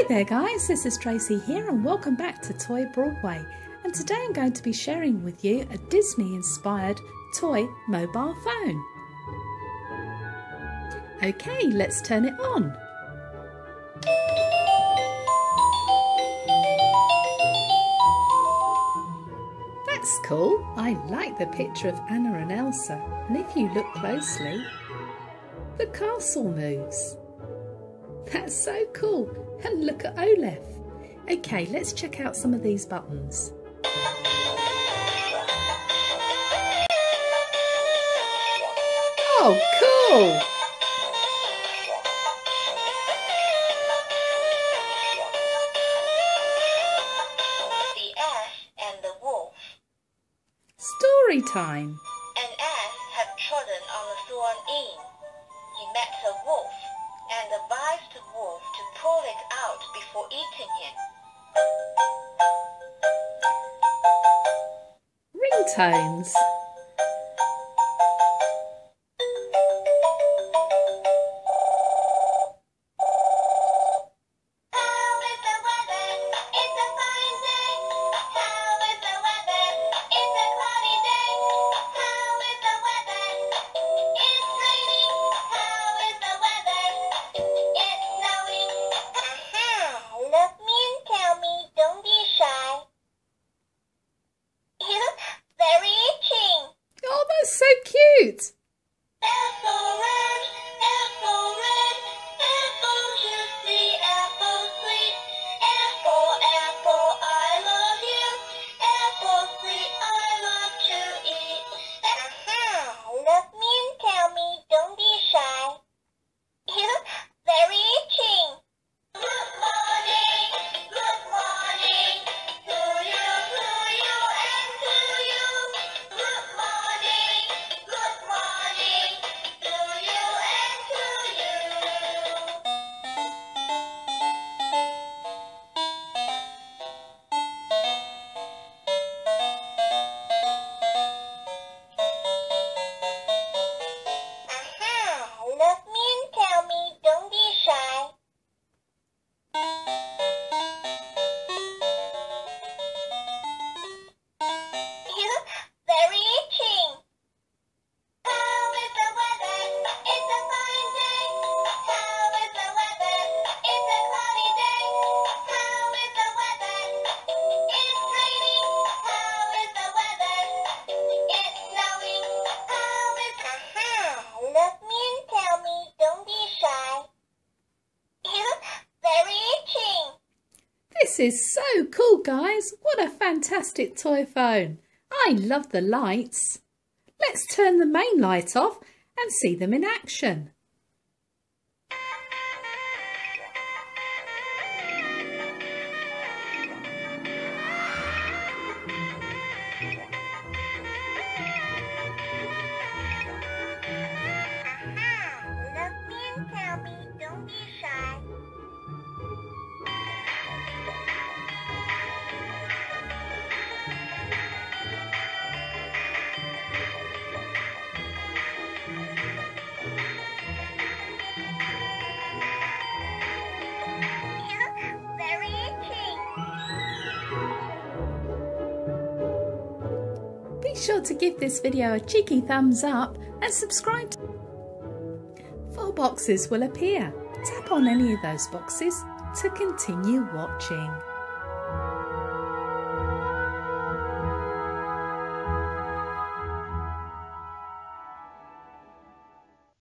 Hi there guys, this is Tracy here and welcome back to Toy Broadway, and today I'm going to be sharing with you a Disney inspired toy mobile phone. Okay, let's turn it on. That's cool, I like the picture of Anna and Elsa, and if you look closely, the castle moves. That's so cool, and look at Olaf. Okay, let's check out some of these buttons. Oh, cool! The ass and the wolf. Story time. An ass had trodden on the thorn in. He met a wolf and advised the wolf to pull it out before eating it. Ringtones. So cute! Apple red, apple red, apple juicy, apple sweet, apple, apple, I love you, apple sweet, I love to eat. Aha! Look me and tell me, don't be shy. You look very itching. Good morning to you and to you. Good morning. This is so cool guys, what a fantastic toy phone. I love the lights. Let's turn the main light off and see them in action. Be sure to give this video a cheeky thumbs up and subscribe. Four boxes will appear. Tap on any of those boxes to continue watching.